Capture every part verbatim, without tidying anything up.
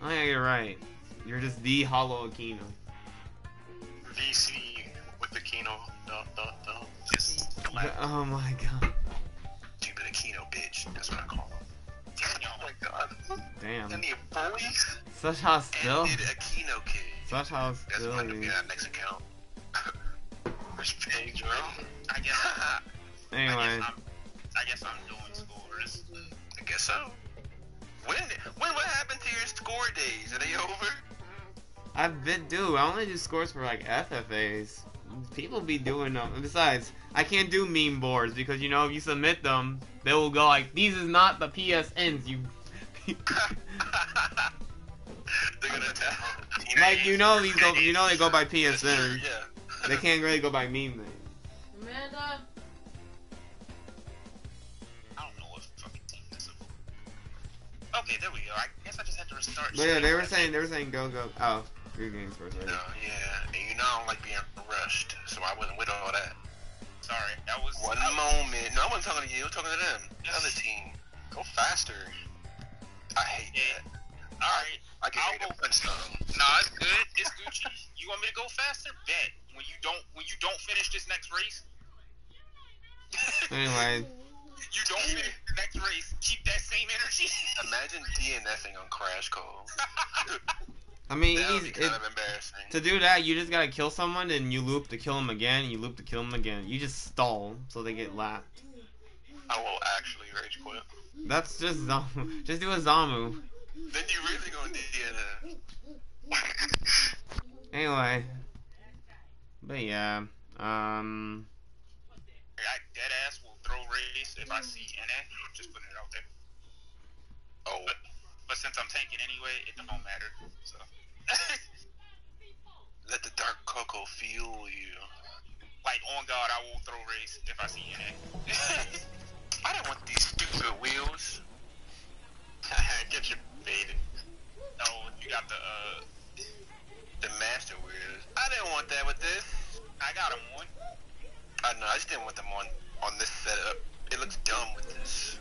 Oh yeah, you're right. You're just the hollow Akino. V C with Akino. Dot dot dot. Just oh my god. Stupid Akino bitch. That's what I call him. Oh my god. Damn. And the boys. Such hostility. Akino kid. Such hostility. That's going to be our next account. Respect, bro. I guess. Anyway. I guess I'm, I guess I'm doing scores. I guess so. When, when, what happened to your score days? Are they over? I've been, dude, I only do scores for like F F As. People be doing them. Besides, I can't do meme boards because, you know, if you submit them, they will go like, these is not the P S Ns, you. They're gonna tell. Like, you know, these go, you know they go by P S Ns. Yeah. They can't really go by meme things. Amanda? Okay, there we go. I guess I just had to restart. But yeah, they were saying, they were saying go, go. Oh, three games first. Right? No, yeah. And you know I don't like being rushed, so I wasn't with all that. Sorry, that was... One I, moment. No, I wasn't talking to you. I was talking to them. The other team. Go faster. I hate yeah. that. All right. I can read up punch time. Nah, it's good. It's Gucci. You want me to go faster? Bet. When you don't, when you don't finish this next race... Anyway... You don't finish the next race, keep that same energy. Imagine DNFing on Crash Call. I mean, that would be kind it, of embarrassing. To do that, you just gotta kill someone, and you loop to kill them again, and you loop to kill them again. You just stall, so they get lapped. I will actually rage quit. That's just Zamu. Just do a Zamu. Then you really gonna D N F. Anyway. But yeah. Um... I dead ass will throw race if I see N A, just putting it out there. Oh. But, but since I'm tanking anyway, it don't matter. So. Let the dark cocoa fuel you. Like, on God, I will throw race if I see N A. I don't want these stupid wheels. Get your baited. No, you got the, uh, the master wheels. I didn't want that with this. I got him one. I know, I just didn't want them on, on this setup. It looks dumb with this.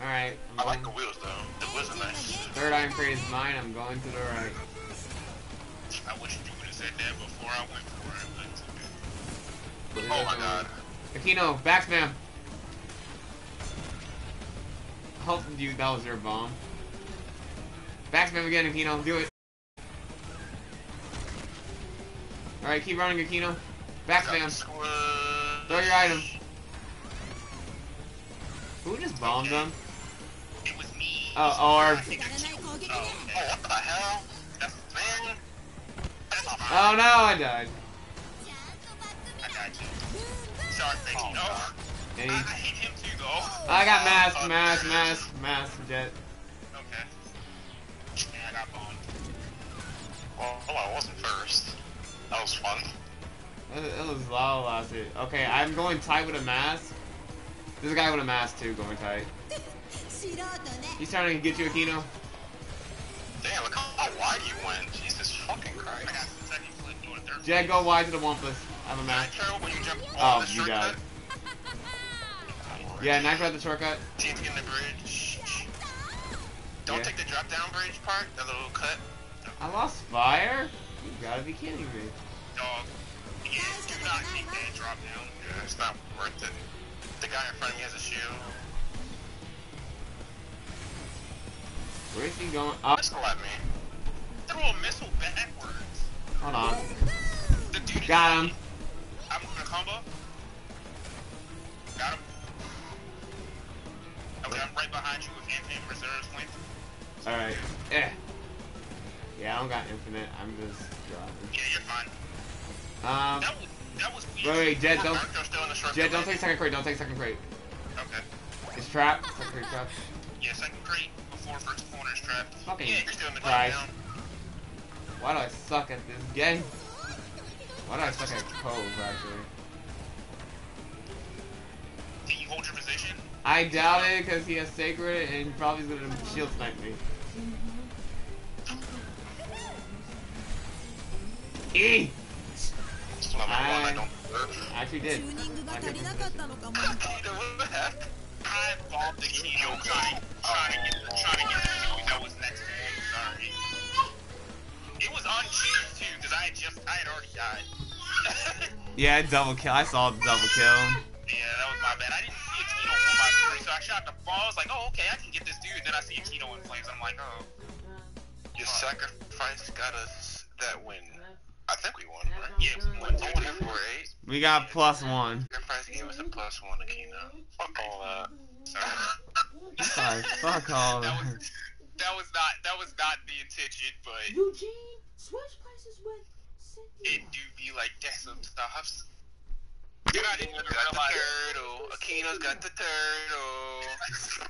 Alright. I like the wheels though. The wheels are nice. Third iron crate is mine, I'm going to the right. I wish you would have said that before I went for it. Oh my god. Akino, back spam! Hopefully you, that was your bomb. Back spam again, Akino, do it. Alright, keep running, Akino. Back spam. Throw your item. Who just bombed them? It was me. Oh, or. Oh, what the hell? Oh no, I died. I died too. Sorry, thank you. No. I hate him too, though. I got mask, mask, mask, mask, jet. Okay. And I got bombed. Well, I wasn't first. That was fun. It was loud last hit. Okay, I'm going tight with a mask. There's a guy with a mask too going tight. He's trying to get you, Akino. Damn, look how wide you went. Jesus fucking Christ. I got second foot doing third. Jed, go wide to the Wampus. I have a mask. When you jump oh, you got it. Yeah, Nitro at the shortcut. Team's getting the bridge. Don't yeah. take the drop down bridge part, the little cut. I lost fire? You gotta be kidding me. Dog. Yeah, do not take that drop down. Yeah, it's not worth it. The guy in front of me has a shield. Where is he going? Oh. Missile at me. Throw a missile backwards. Hold on. The dude got him. I'm moving a combo. Got him. Okay, I'm right behind you with infinite reserves went. Alright. Yeah. Yeah, I don't got infinite. I'm just dropping. Yeah, you're fine. Um, that was, that was wait, wait, Jed, don't, Jed, don't take second crate, don't take second crate. Okay. It's trapped, second crate trapped. Yeah, second crate before first corner is trapped. Fucking yeah, you're still in the Christ. Down. Why do I suck at this game? Why do I suck at Cove, actually? Can you hold your position? I doubt it, because he has Sacred, and probably is going to shield snipe me. E! I, one, I actually did. I could I bombed the Akino trying to get the that was next to me. Sorry. Yeah, double kill. I saw the double kill. Yeah, that was my bad. I didn't see a Kino on my screen, so I shot the ball. I was like, oh, okay, I can get this dude. Then I see a Kino in flames. I'm like, oh. Your sacrifice got us that win. I think we won, right? Yeah, we won. two two four eight. We got plus one. Sacrifice gave us a plus one to Kino. Fuck all that. Sorry. Like, fuck all that. That was, that was not, that was not the intention, but... Eugene, switch places with... It do be like that sometimes. Dude, I didn't even realize. Got the turtle. Akino's got the turtle.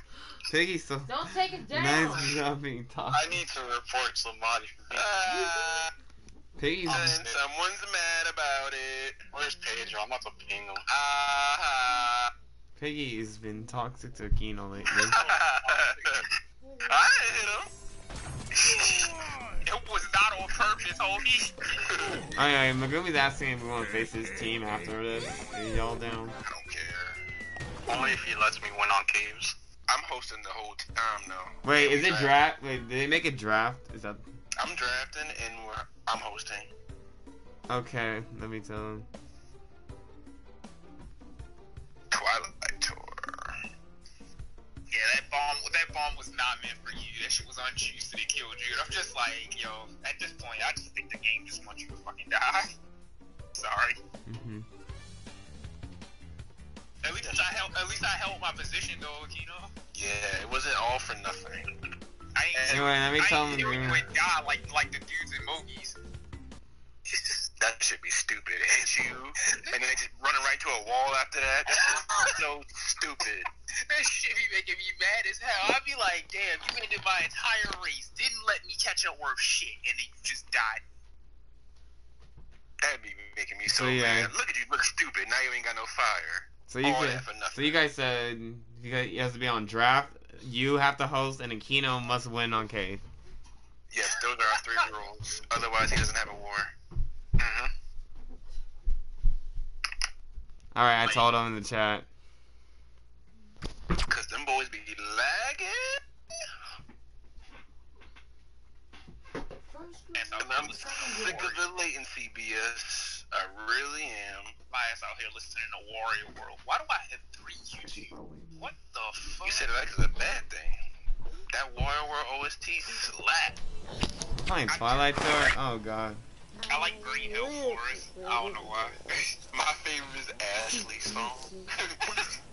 Piggy's so. Don't take it down. Man's not being talked. I need to report somebody. Uh, Piggy's. Someone's mad about it. Where's Pedro? I'm about to ping him. Uh-huh. Piggy's been toxic to Akino lately. I hit him. It was not on purpose, homie. Alright, Magumi's asking if we want to face his team after this. Are y'all down? I don't care. Only if he lets me win on caves. I'm hosting the whole time now. Wait, is it draft? Wait, did they make a draft? Is that? I'm drafting and we're, I'm hosting. Okay, let me tell him. Twilight Tour. Yeah, that bomb. That bomb was not meant for you. That shit was unjuiced and it killed you. I'm just like, yo. At this point, I just think the game just wants you to fucking die. Sorry. Mm-hmm. At least I held. At least I held my position though, Kino. Yeah, it wasn't all for nothing. I ain't, anyway, let me I tell him. You would die like like the dudes in Mogies. That should be stupid. Hit you, and then they just running right to a wall after that. That's just so stupid. That shit be making me mad as hell. I'd be like, damn, you ended my entire race, didn't let me catch up worth shit, and then you just died. That'd be making me so, so yeah. mad. Look at you, look stupid. Now you ain't got no fire. So you, could, so you guys said you guys you have to be on draft. You have to host, and Akino must win on Cave. Yes, those are our three rules. Otherwise, he doesn't have a war. Mm-hmm. All right, I Wait. told him in the chat. Cause them boys be lagging. And I'm sick of the latency B S. I really am. My ass out here listening to Warrior World. Why do I have three YouTube? What the fuck? You said that because a bad thing. That Warrior World O S T slap. Playing Twilight Tower? Oh god. I like Green Hill Forest. I don't know why. My favorite is Ashley's song.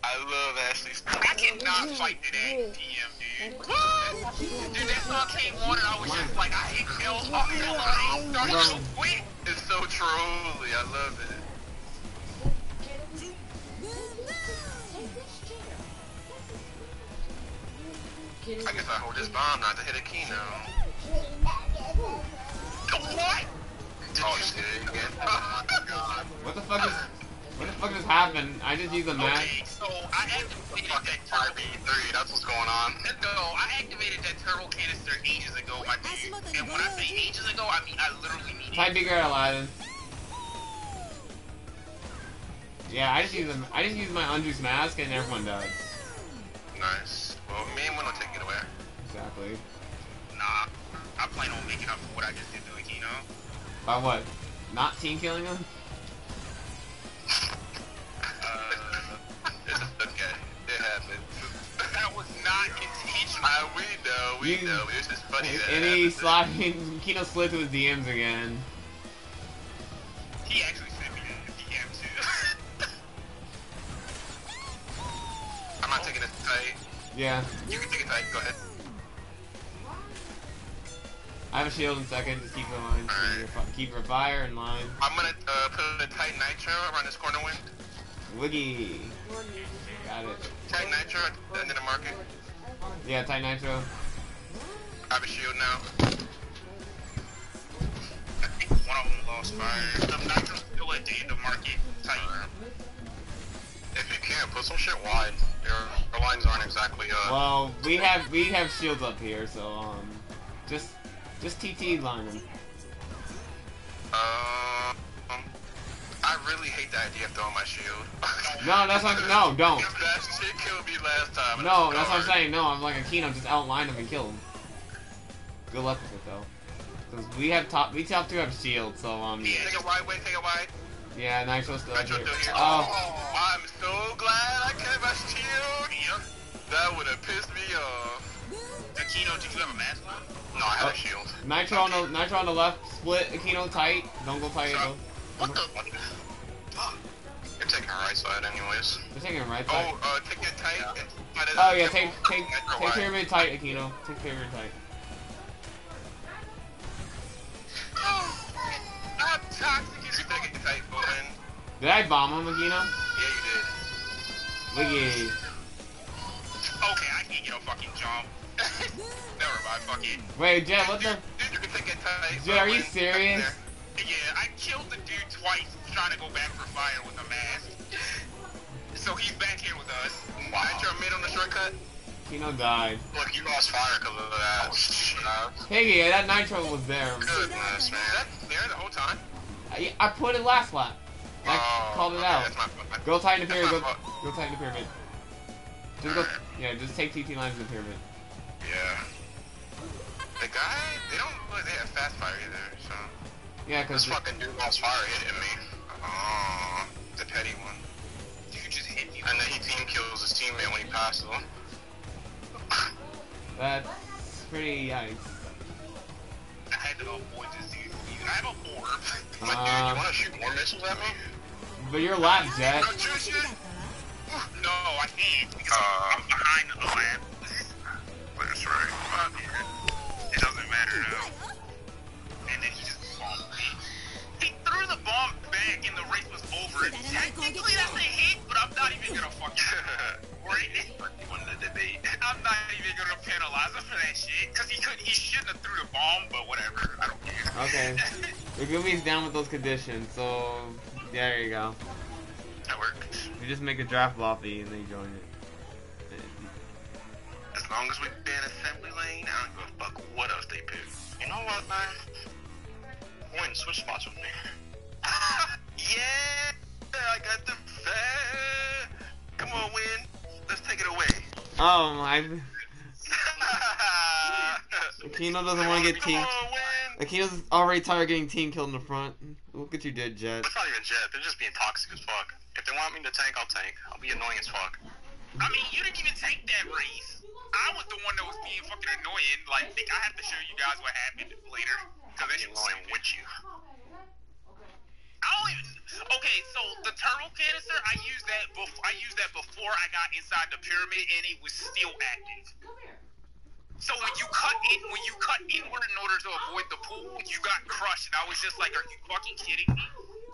I love Ashley's song. I cannot fight today, D M, dude. What? Dude, that song came on and I was just like, I hate Hill Forest. Started so quick. It's so trolly. I love it. I guess I hold this bomb not to hit a Kino. What? Oh, shit. Oh, my God. What the fuck is... What the fuck just happened? I just used a map. Okay, so I activated that five B three, that's what's going on. No, I activated that turbo canister ages ago, my dude. And when I say ages ago, I mean I literally mean it. Type bigger at Aladdin. Yeah, I just use them. I just use my unjuiced mask and everyone does. Nice. Well, me and one will take it away. Exactly. Nah, I plan on making up for what I just did to Akino. By what? Not team killing him? Uh, it's okay. It happened. That was not intentional. Uh, we know, we you, know. It's just funny that And he slid, Kino slid to his D Ms again. He actually sent me to his D M too. I'm not taking it tight. Yeah. You can take it tight, go ahead. I have a shield in second, just keep her in line. Right. Keep her fire in line. I'm gonna uh, put a tight nitro around this corner wind. Wiggy. Got it. Tight nitro and then a market. Yeah, tight nitro. I have a shield now. I think one of them lost fire. I'm not gonna still at the end of market. Tight. If you can, put some shit wide. Your lines aren't exactly uh Well, we have we have shields up here, so um just Just T T line him. Uh, um, I really hate the idea of throwing my shield. No, that's what I'm, no, don't. That shit killed me last time. No, that's what I'm saying. No, I'm like Akino, just outline him and kill him. Good luck with it though, because we have top, we top two have shield, so um. Yeah, take it wide, wait, take it wide. Yeah, Nitro's still Nitro here. Still here. Oh. Oh, I'm so glad I came by shield. Yep. That would have pissed me off. Akino, did you have a mask on? No, I had oh. a shield. Nitro, okay. on the, Nitro on the left, split Akino tight. Don't go tight, so, what the? What the? Oh. They're taking our right side anyways. They're taking our right side. Oh, uh, take that tight. Yeah. Oh yeah, take take take pyramid tight, Akino. Take pyramid tight. Oh, I'm toxic. You should take it tight, man. Did I bomb him, Akino? Yeah, you did. Wiggy. Okay, I can't get no fucking jump. Never mind, fuck it. Wait, Jed, what the? Dude, you take it tight. Jed, are you serious? Yeah, I killed the dude twice trying to go back for fire with a mask. So he's back here with us. Why did you mid on the shortcut? Akino died. Look, you lost fire because of that. Oh, shit. Hey, yeah, that Nitro was there. Goodness, man. That's there the whole time? I, I put it last lap. I oh, called it okay, out. That's my, go tighten the pyramid. Go, go tighten the pyramid. Just go, right. Yeah, just take T T lines in the pyramid. Yeah. The guy, they don't really they have fast fire either, so. Yeah, because this fucking dude lost fire hit at me. Oh, the petty one. Dude just hit you. And then he team kills his teammate when he passes him. That's pretty yikes. I had to avoid this dude. I have a orb. But uh, dude, you want to shoot more missiles at me? But you're live, Jack. No, I can't. Uh, I'm behind the lamp. That's right. It doesn't matter now. And then he just bombed me. He threw the bomb back and the race was over. Technically that's a hit, but I'm not even gonna fucking worry. I'm not even gonna penalize him for that shit. Cause he couldn't, he shouldn't have threw the bomb, but whatever. I don't care. Okay. The Goofy's down with those conditions, so yeah, there you go. That works. You just make a draft lobby and then you join it. As long as we ban assembly lane, I don't give a fuck what else they pick. You know what, man? Win, switch spots with me. Yeah! I got the fan! Come on, Win. Let's take it away. Oh my... Akino doesn't want to get team... Akino's already targeting team killed in the front. Look at you did, Jet. That's not even Jet. They're just being toxic as fuck. If they want me to tank, I'll tank. I'll be annoying as fuck. I mean, you didn't even take that race. I was the one that was being fucking annoying. Like, I have to show you guys what happened later. Cause that shit was annoying with you. I don't even... Okay, so the turtle canister, I used that before. I used that before I got inside the pyramid, and it was still active. So when you cut in, when you cut inward in order to avoid the pool, you got crushed, and I was just like, "Are you fucking kidding me?"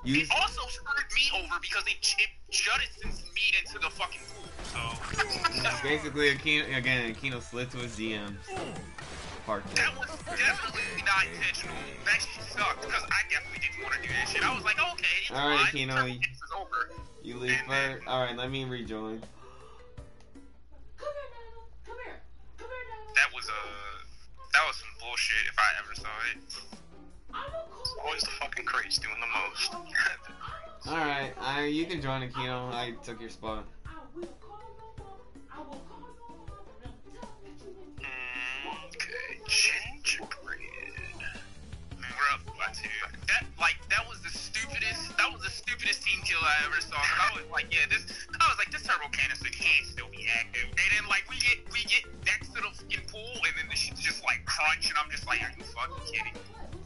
You... It also screwed me over because it, it jettisons me into the fucking pool. So basically, Akino, again, Akino slid to his D Ms. That was definitely not intentional. That shit sucked because I definitely didn't want to do that shit. I was like, okay, it's all right, Akino, you, over. You leave first. All right, let me rejoin. Come here, Nino. Come here. Come here, that was a uh, that was some bullshit if I ever saw it. Always the fucking crates doing the most. All right, I you can join Akino. I took your spot. Gingerbread. We're up by two. That like that was the stupidest. That was the stupidest team kill I ever saw. I was like, yeah, this. I was like, this turbo canister can still be active. And then like we get we get next to the fucking pool, and then the shit's just like crunch, and I'm just like, are you fucking kidding?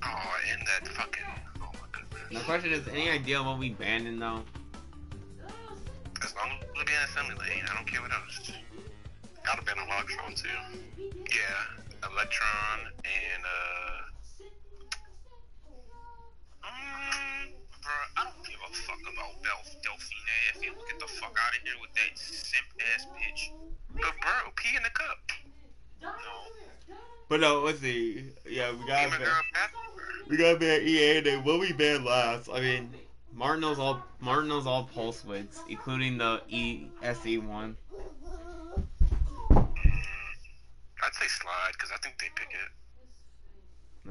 Oh, and that fucking. Oh my goodness. The question is, any idea what we banning though? As long as we ban assembly lane, I don't care what else. Gotta ban Electron too. Yeah. Electron and uh, um, bro, I don't give a fuck about Delph Delphine. If you get the fuck out of here with that simp ass bitch, but bro, pee in the cup. No. But no, let's see. Yeah, we got we got ban E A and then what we banned last. I mean, Martin knows all Martin knows all pulse widths, including the E S E one. I'd say slide, because I think they pick it.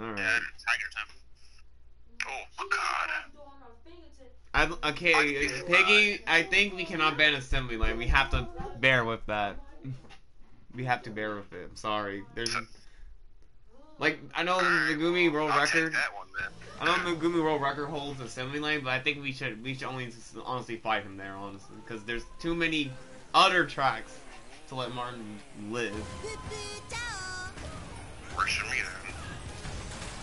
Alright. Yeah, Tiger time. Oh, my God. I, okay, I Piggy, I think we cannot ban assembly lane. We have to bear with that. We have to bear with it. I'm sorry. There's... Like, I know the Megumi world I'll record. Take that one, man. I don't know Gumi World Record holds assembly lane, but I think we should we should only honestly fight him there, honestly, because there's too many other tracks to let Martin live. Where should we then?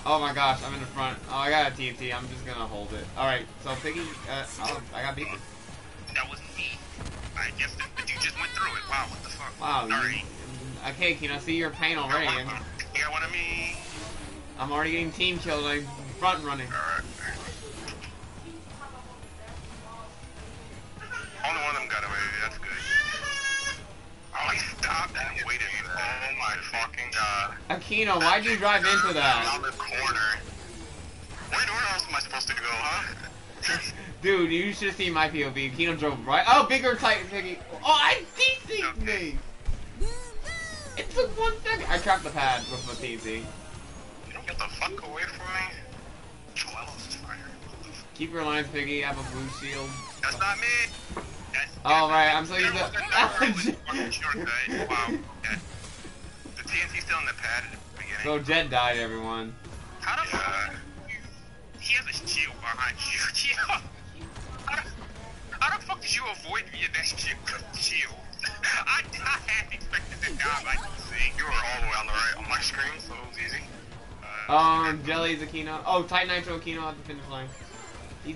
Oh my gosh, I'm in the front. Oh, I got a T N T. I'm just gonna hold it. All right, so Piggy, uh, oh, I got beaten. That was me. I guess that, but you just went through it. Wow, what the fuck? Wow. Sorry. You, okay, can I see your pain already? You got one, you got one of me. I'm already getting team killed. I'm front running. Alright. Only one of them got away. That's good. Oh, he stopped and waited. Oh my fucking god. Aquino, why'd you drive into that? Another corner. Wait, where else am I supposed to go, huh? Dude, you should see my P O V. Aquino drove right. Oh, bigger Titan Piggy. Oh, I D C'd me. It took one second. I trapped the pad with my T C. Get the fuck away from me! Joel's fire. Keep your lines, Piggy. I have a blue shield. That's not me. That's, that's all right, I'm so used to. Wow. Yeah. The T N T's still in the pad at the beginning. So Jed died, everyone. How the fuck? He has a shield behind you. How the, how the fuck did you avoid me in that shield? Shield. I, I hadn't expected to die. Like you see, you were all the way on the right on my screen, so it was easy. Um, Jelly's Aquino. Oh, Titan Nitro Aquino at the finish line. He's...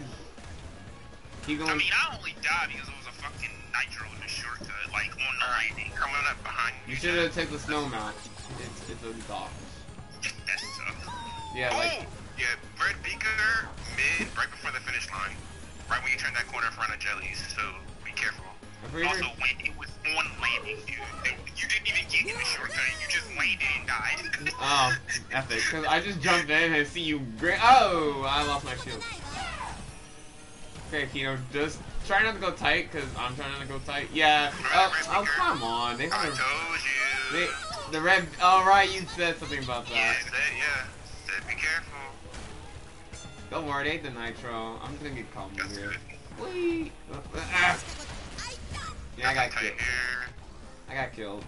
He going... I mean, I only died because it was a fucking Nitro in the short cut, like, on the lightning coming up behind you. You should've taken the snow mount. It's, it's a dog. That sucks. Yeah, oh! Like... Yeah, Red Beaker, mid, right before the finish line. Right when you turn that corner in front of Jelly's, so be careful. Also, sure. When it was on landing, dude, you didn't even get in the shortcut, you just landed and died. Oh, epic, because I just jumped in and see you. Oh, I lost my shield. Okay, Kino, just try not to go tight, because I'm trying not to go tight. Yeah, uh, oh, come on. They I told you. They, the red, oh, right, you said something about that. Yeah, that, yeah. Said be careful. Don't worry, it ain't the Nitro. I'm just going to get calm that's here. Wee. Ah. Yeah, I got killed. I got killed.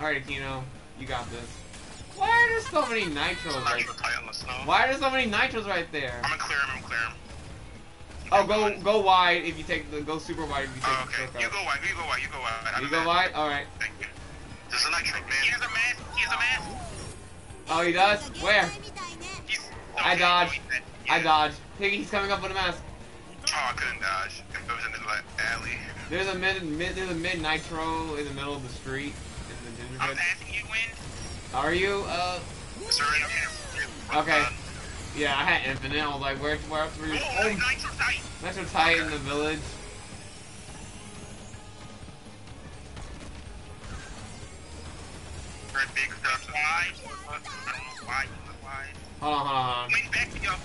Alright, Aquino. You got this. Why are there so many Nitros right there? Why are there so many Nitros right there? I'm gonna clear him, I'm clear him. Oh, go go wide if you take the, go super wide if you take oh, okay. the okay, you go wide, you go wide, you go wide. I'm you go wide? Alright. Thank you. There's a Nitro, man. He has a mask, he has a mask. Oh, he does? Where? He's, I dodged. Yeah. I dodged. Piggy, he's coming up with a mask. Oh, I couldn't dodge. It was in the alley. There's a mid, mid, there's a mid Nitro in the middle of the street. In the gingerbread. I'm passing you in. Are you? Uh. Sorry, okay. okay. Um, yeah, I had infinite. I was like, where, where else were you? Oh, oh, Nitro tight. Nitro tight okay. in the village. Red big stuff. Why? Why? Why? Hold on, hold on, hold on. Wait, back me up.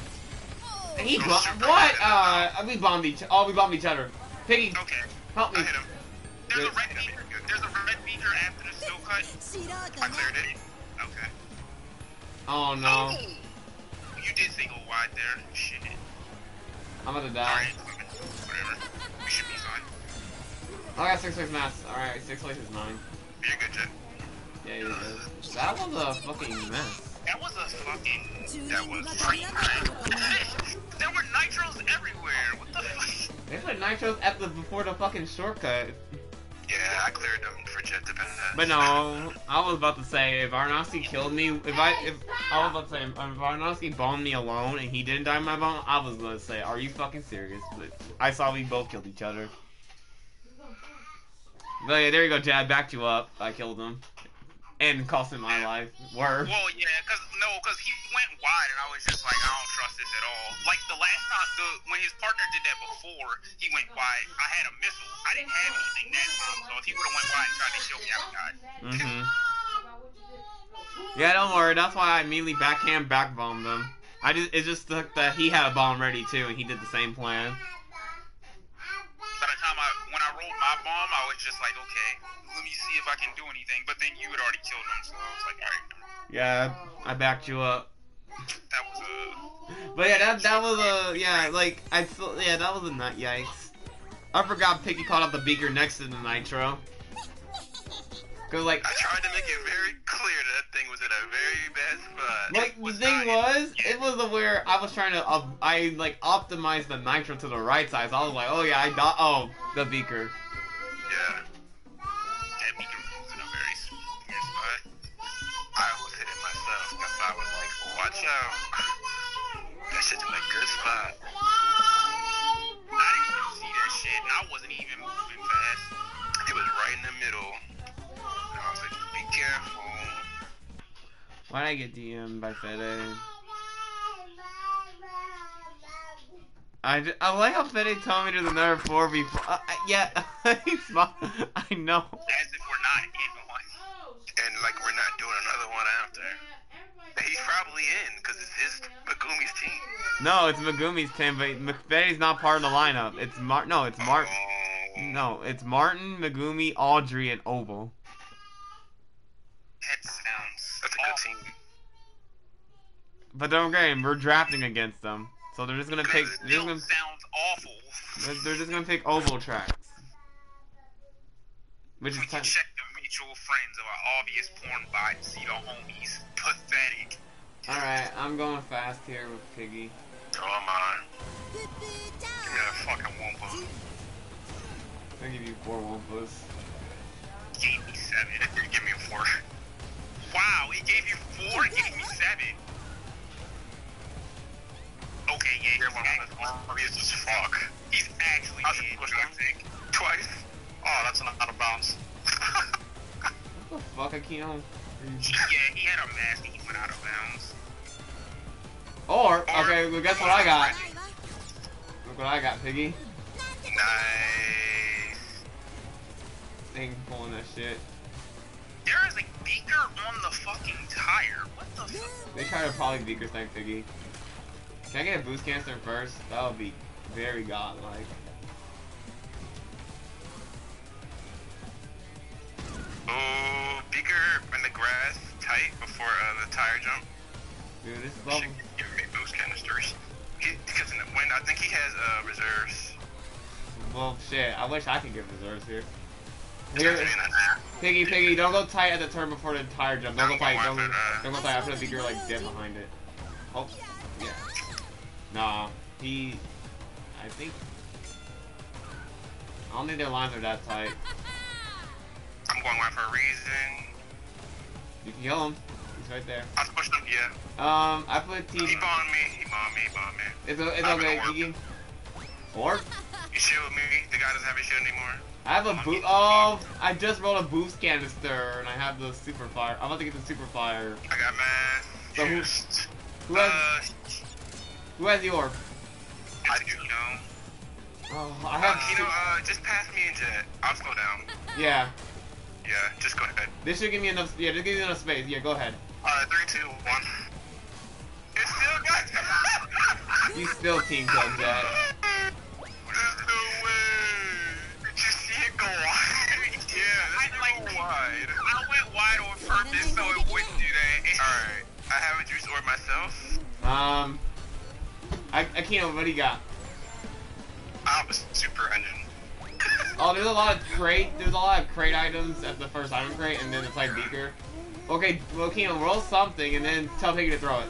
He bom what? Uh, we bombed each. Oh, we bombed each other. Piggy, okay. help me. I hit him. There's Good. a red beaker. There's a red beaker after the snow cut. I cleared it. Okay. Oh no. Oh, you did single wide there. Shit. I'm about to die. Alright, whatever. We should be fine. Oh, I got six place mass. All right, six place is nine. You're good, Jet. Yeah, you're good. That was a fucking mess. That was a fucking. That was pretty bad. There were Nitros everywhere. What the fuck? They put Nitros at the before the fucking shortcut. Yeah, I cleared them for Jet to pass. But no, I was about to say if Arnowski killed me, if I, if I was about to say if Arnowski bombed me alone and he didn't die my bomb, I was gonna say, are you fucking serious? But I saw we both killed each other. But yeah, there you go, Jad. Backed you up. I killed him. And costing my yeah. life. Word. Well, yeah, cause no, cause he went wide, and I was just like, I don't trust this at all. Like the last time, the, when his partner did that before, he went wide. I had a missile. I didn't have anything that time, so if he would have went wide and tried to kill me, I would die. Mm-hmm. Yeah, don't worry. That's why I immediately backhand back bombed him. I just it just stuck that he had a bomb ready too, and he did the same plan. By the time I when I rolled my bomb, I was just like, okay. Let me see if I can do anything, but then you had already killed him, so I was like, alright. Yeah, I backed you up. That was a... But yeah, that that was a... Yeah, like, I still... Yeah, that was a nut, yikes. I forgot Piggy caught up the beaker next to the Nitro. Cause, like... I tried to make it very clear that that thing was in a very bad spot. Like, the thing was, it was... was aware I was trying to, uh, I like optimized the nitro to the right size. So I was like, oh yeah, I got, oh, the beaker. Yeah. That beaker was in a very weird spot. I was hitting myself because I was like, watch out. That shit's in a good spot. I didn't even see that shit, and I wasn't even moving fast. It was right in the middle. And I was like, be careful. Why'd I get D M'd by Fede? I, I like how Fede told me to the number four before. Uh, yeah, he's not, I know. As if we're not in one. And like we're not doing another one after. He's probably in, because it's his Megumi's team. No, it's Megumi's team, but Fede's not part of the lineup. It's Mar. No, it's Martin. Oh. No, it's Martin, Megumi, Audrey, and Oval. That sounds. That's a good team. But don't worry, we're drafting against them. So they're just gonna pick. They're just gonna, sounds awful. They're just gonna pick oval tracks. Which we is can check the mutual friends of our obvious porn vibes. See the homies. Pathetic. All right, I'm going fast here with Piggy. Oh my! Give me a fucking Wumpa. I'll give you four Wumpas. Gave me seven. Give me a four. Wow, he gave you four. He gave me seven. Okay, yeah, he's actually obvious as fuck. He's actually dead. Twice. Oh, that's an out of bounds. What the fuck, I can't. Yeah, he had a mask and he went out of bounds. Or, or okay, well, guess what I got? Look what I got, Piggy. Nice. Thing pulling that shit. There is a beaker on the fucking tire. What the fuck? They tried to probably beaker thing, Piggy. Can I get a boost cancer first? That would be very godlike. Oh, beaker in the grass, tight before uh, the tire jump. Dude, this is level. Should give me boost canisters. He, because in the wind, I think he has uh, reserves. Well, shit. I wish I could give reserves here. Here, Piggy, Piggy, don't go tight at the turn before the tire jump. Don't, don't go tight. Don't, it, uh, don't go tight. I put a beaker like dead behind it. Oh, yeah. Nah, he, I think, I don't think their lines are that tight. I'm going right for a reason. You can kill him. He's right there. I pushed him, yeah. Um, I put T. He bombed me, he bombed me, he bombed me. It's, a, it's okay, Piggy. Or? You shield me, the guy doesn't have his shield anymore. I have a I'm boot, oh, I just rolled a boost canister and I have the super fire. I'm about to get the super fire. I got mass. So who, who has, uh, Who has the orb? I do know. Oh, I have. Uh, you know, uh, just pass me into it. I'll slow down. Yeah. Yeah, just go ahead. This should give me enough. Yeah, just give me enough space. Yeah, go ahead. Alright, three, two, one. It's still good. You still team killed that. There's no way. Did you see it go wide? Yeah, that's like go wide. I went wide on purpose so it wouldn't do that. Alright, I have a juice orb myself. Um. I, I can't, what do you got? I was super engine. Oh, there's a lot of crate, there's a lot of crate items at the first item crate, and then it's like beaker. Okay, well, Keenan, roll something, and then tell Piggy to throw it.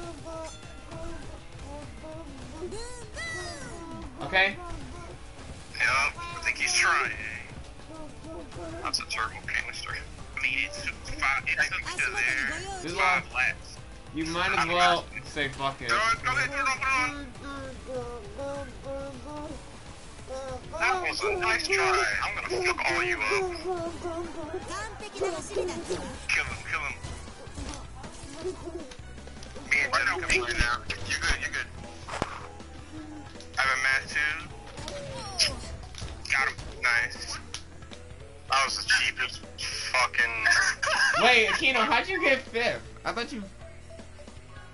Okay? Yep, I think he's trying. That's a turbo canister. I mean, it's five, it's up to there. There's five laps. You might as well say fuck it. Go ahead, turn on, turn on. That was a nice try. I'm gonna fuck all you up. Kill him, kill him. Me and Jen are coming now. You're good, you're good. I have a mass too. Got him. Nice. That was the cheapest fucking... Wait, Akino, how'd you get fifth? I thought you...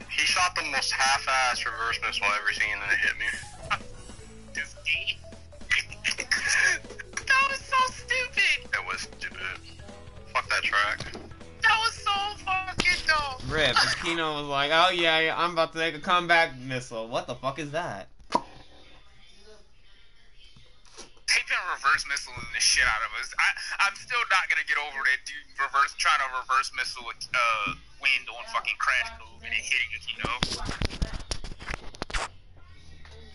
He shot the most half-ass reverse missile I've ever seen, and it hit me. This game? That was so stupid! It was stupid. Fuck that track. That was so fucking dumb! Rip, Kino was like, oh yeah, yeah, I'm about to make a comeback missile. What the fuck is that? Take that reverse missile and the shit out of us. I, I'm still not gonna get over that dude reverse, trying to reverse missile with, uh... wind on fucking Crash Move and it hitting it, you know?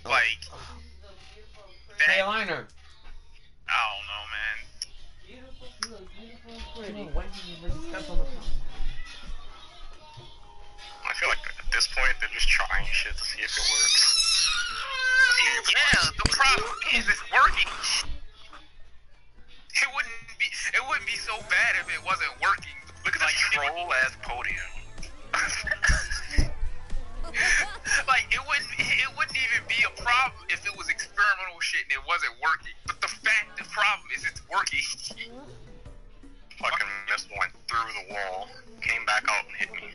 Like, hey, Liner. I don't know, man. Beautiful, beautiful, beautiful. When do you really step on the phone? I feel like at this point they're just trying shit to see if it works. Yeah, the problem is it's working. It wouldn't be, it wouldn't be so bad if it wasn't working. Look at that troll ass podium. Like, it wouldn't, it wouldn't even be a problem if it was experimental shit and it wasn't working. But the fact, the problem is it's working. Fucking missed one through the wall, came back out and hit me.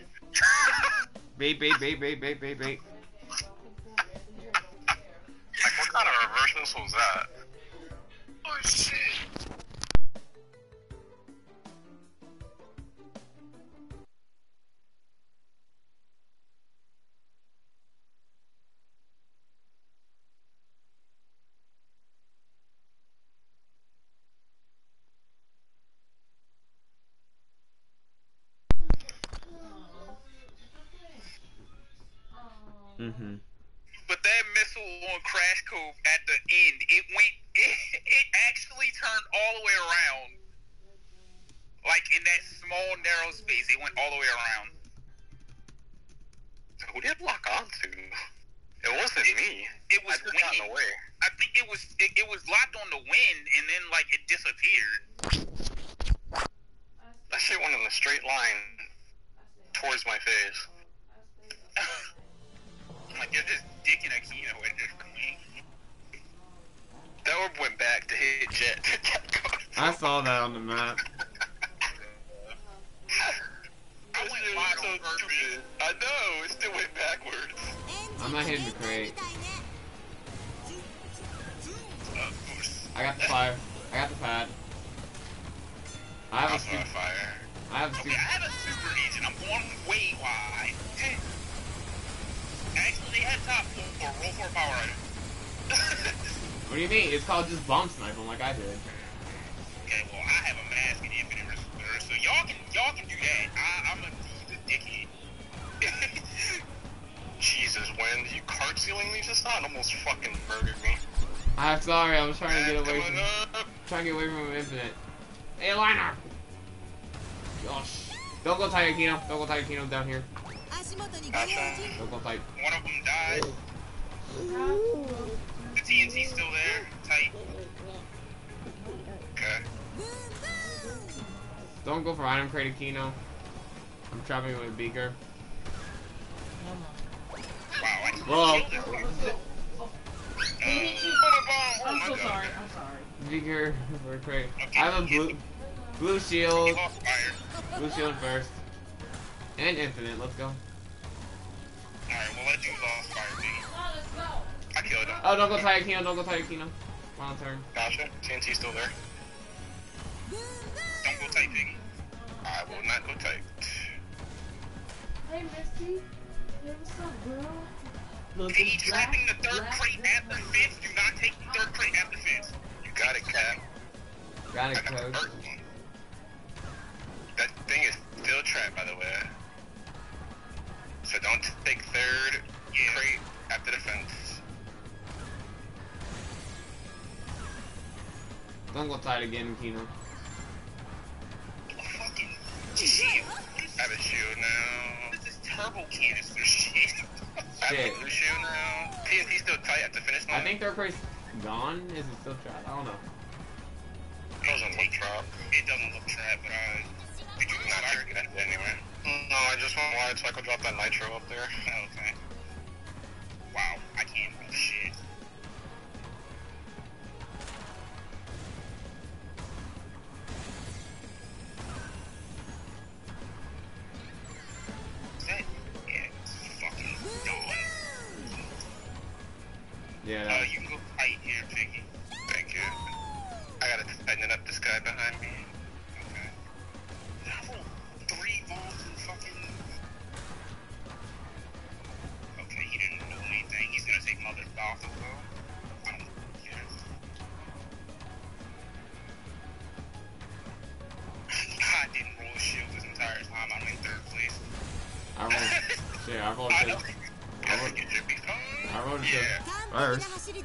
Babe, babe, babe, babe, babe, babe, babe. Like, what kind of reverse missile was that? Oh shit. Mm-hmm. But that missile on Crash Cove at the end, it went, it, it actually turned all the way around. Like, in that small, narrow space, it went all the way around. So who did it lock onto? It wasn't it, me. It was wind. I think it was, it, it was locked on the wind, and then, like, it disappeared. That shit went in a straight line towards my face. Like, you're just dick in a kino and just clean. That orb went back to hit Jet. I saw that on the map. I went wide so on purpose. I know, it still went backwards. I'm not hitting the crate. Uh, I got the fire. I got the pad. I have a super fire. I have a super. Okay, I have a super agent. I'm going way wide. Hey. Actually, they had top four, four, roll four power item. What do you mean? It's called just bomb sniping like I did. Okay, well, I have a mask and infinite receiver, so y'all can, y'all can do that. I, I'm a diva dickhead. Jesus, when you card sealing me just now, it almost fucking murdered me. I'm sorry, I was trying to get away from up. Trying to get away from infinite. Hey, Liner! Gosh. Don't go Tiger Kino. Don't go Tiger Kino down here. Gotcha. Don't go tight. One of them died. Ooh. The T N T's still there. Tight. Okay. Don't go for item crate, Kino. I'm trapping with a beaker. Wow, I just Whoa. killed him. Uh, I'm so sorry. I'm sorry. Beaker for a crate. Okay, I have a blue, blue shield. Blue shield first. And infinite. Let's go. Alright, well, that dude lost fire me. I killed him. Oh, don't go Tiger Kino, don't go Tiger Kino. My turn. Gotcha. T N T's still there. Don't go tight, Piggy. I will not go tight. Hey, Misty. Hey, what's up, bro? Piggy trapping the third crate at the fence. Do not take the third crate at the fence. You got it, Cap. Got it, Coach. That thing is still trapped, by the way. So don't take third yeah. crate after the fence. Don't go tight again, Kino. Oh, fucking shit. I have a shield now. This is turbo canister shit. Shit. I have a blue shield now. T N T's still tight at the finish line. I think third crate's gone. Is it still trapped? I don't know. It doesn't look trapped. It doesn't look trapped, but I... Did you not argue that anyway? No, I just want water so I could drop that nitro up there. Oh, okay. Wow, I can't do shit. That is fucking dumb. Yeah. Oh, uh, you can go fight here, Piggy. Thank you. I gotta tighten up this guy behind me. Okay. No. Three balls and fucking... Okay, he didn't do anything. He's gonna take Mother off as well. I don't care. I didn't roll a shield this entire time. I'm in third place. I rolled... Shit, I rolled... I, I rolled... I I rolled a yeah. first. I,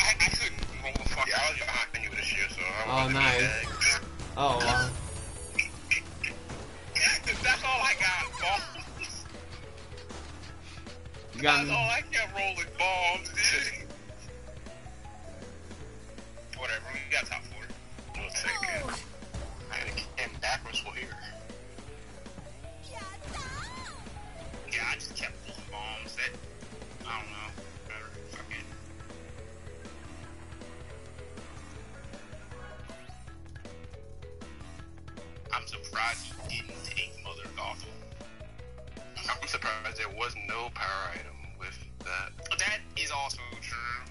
I couldn't roll a fuck. Yeah, I was behind you this year, so I was oh, nice. Oh, wow. That's all I got, balls. You got That's me. all I kept rolling, balls. Whatever, we got top four. We'll take it. I had to get backwards for here. Yeah, I just kept pulling bombs that, I don't know, whatever, fucking. I'm surprised you didn't take Mother Gotham. I'm surprised there was no power item with that. That is also true.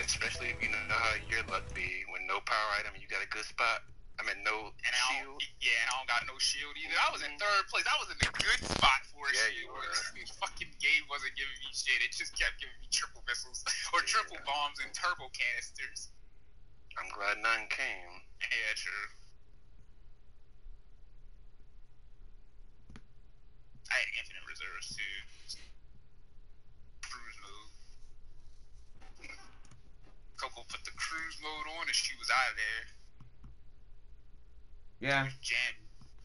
Especially if you know how your luck be, when no power item you got a good spot. I mean, no and I shield. Yeah, and I don't got no shield either. I was in third place. I was in a good spot for a yeah, shield. The fucking game wasn't giving me shit. It just kept giving me triple missiles or yeah. triple bombs and turbo canisters. I'm glad none came. Yeah, true. I had infinite reserves too. Cruise mode. Coco put the cruise mode on and she was out of there. Yeah,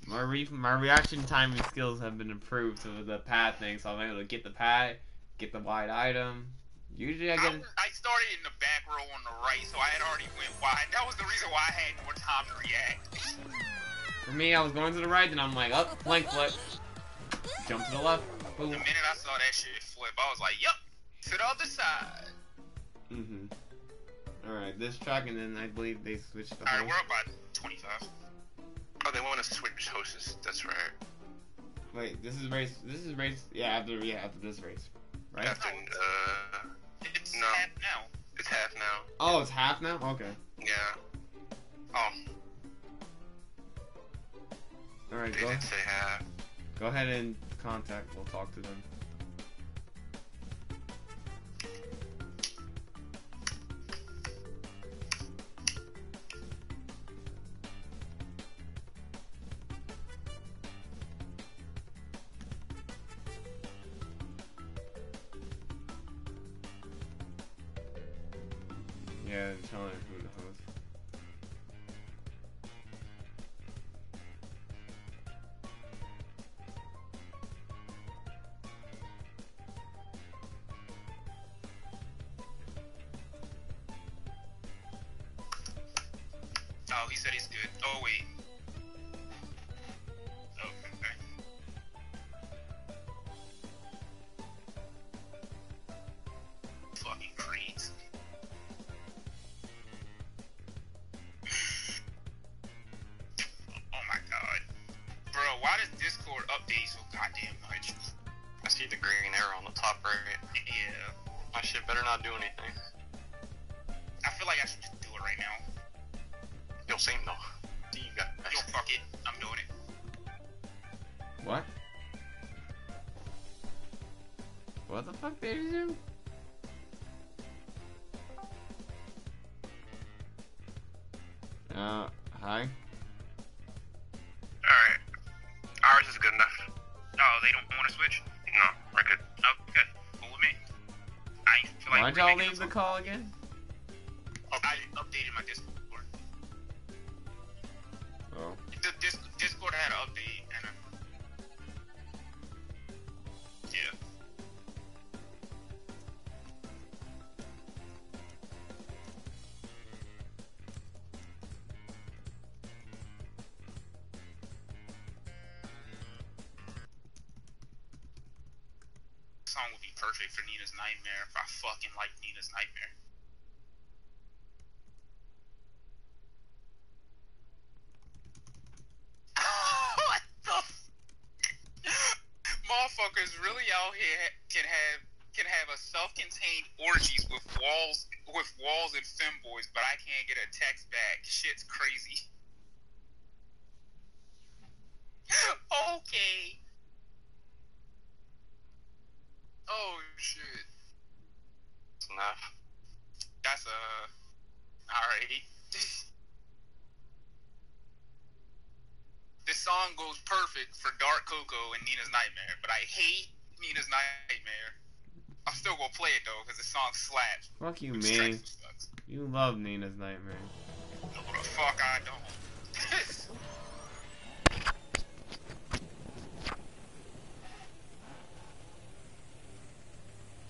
my re my reaction timing skills have been improved with the pad thing, so I'm able to get the pad, get the wide item. Usually I get. I, I started in the back row on the right, so I had already went wide. That was the reason why I had more time to react. For me, I was going to the right, then I'm like, up, oh, blank flip, jump to the left. Boom. The minute I saw that shit flip, I was like, yup, to the other side. Mhm. Mm All right, this track, and then I believe they switched the. All right, we're up by twenty-five. Oh, they want to switch hosts. That's right. Wait, this is race. This is race. Yeah, after yeah, after this race, right? After, uh, it's no. half now. It's half now. Oh, it's half now. Okay. Yeah. Oh. All right. They go did say half. Go ahead and contact. We'll talk to them. Yeah, I'm telling you who the host. Oh, he said he's good. Oh, wait. Did y'all leave the call again? Oh, I updated my Discord. Oh. The Dis Discord had an update, and I... Yeah. This song would be perfect for Nina's Nightmare if I fucking like Nina's Nightmare. What the f- Motherfuckers really out here can have can have a self-contained orgies with walls with walls and femboys, but I can't get a text back. Shit's crazy. Okay. Oh shit. Nah. That's uh alrighty. This song goes perfect for Dark Coco and Nina's Nightmare, but I hate Nina's Nightmare. I'm still gonna play it though, cause the song slaps. Fuck you, man. You love Nina's Nightmare. No, what the fuck, I don't.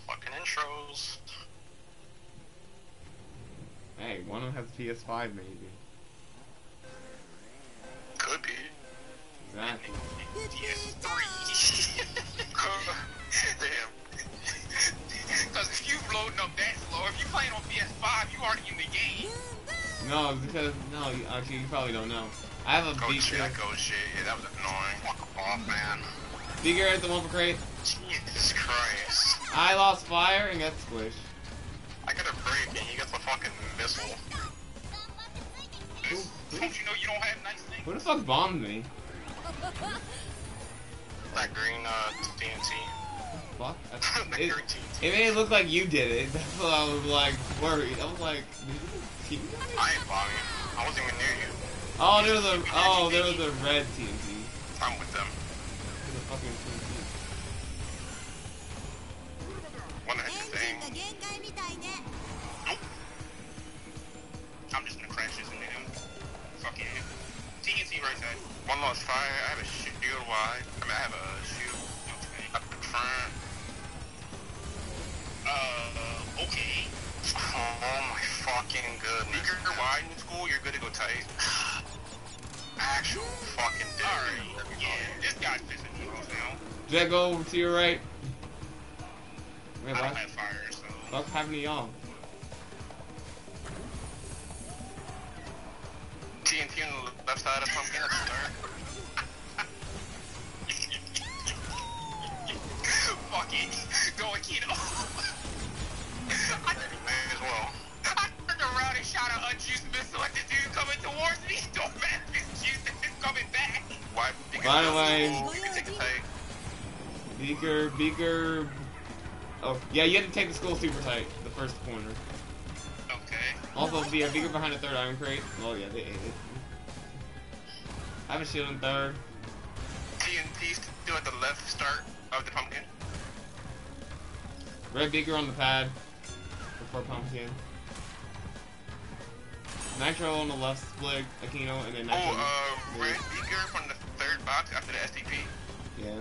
Fucking intros. Hey, one of them has P S five, maybe. Could be. Exactly. P S three. Damn. Because if you loading up that slow, if you playing on P S five, you already in the game. No, because no, actually, you probably don't know. I have a go bigger. Shit, go shit. Yeah, that was annoying. Walk off, man. Bigger at the Wumpa Crate. Jesus Christ. I lost fire and got squished. I got a break and he got the fucking missile. Who, who? Don't you know you don't have nice things? Who the fuck bombed me? That green uh, T N T. Fuck? That it, green T N T. It made it look like you did it. That's what I was like worried. I was like, did you keep it? I ain't bombing. I wasn't even near you. Oh, there was a oh, there was a red T N T. I'm with them. There's a fucking T N T. One heck thing. Nope. I'm just gonna crash this into him. Fuck yeah. T N T right side. One lost fire. I have a shield wide. I mean, I have a shield. Okay. Up front. Uh, okay. Oh my fucking goodness. If you're wide in school, you're good to go tight. Actual fucking dick. Alright. Yeah, this guy's pissing me off now. Jack, go over to your right. Wait, I don't have fire, so. What's happening to y'all? T N T on the left side of something that's dark. Fuck it. Go Aikido. I didn't man as well. I turned around and shot an unjuiced missile at the dude coming towards me. Don't mess with juice and it's coming back. Why? By the way, you can take a tight. Beaker, Beaker. Oh, yeah, you had to take the skull super tight, the first corner. Also, yeah, Beaker behind the third iron crate. Oh yeah, they ate it. I have a shield in third. T N T still at the left start of the pumpkin. Red Beaker on the pad before pumpkin. Nitro on the left split, Aquino, and then Nitro. Oh, uh, Red Beaker from the third box after the S T P. Yeah,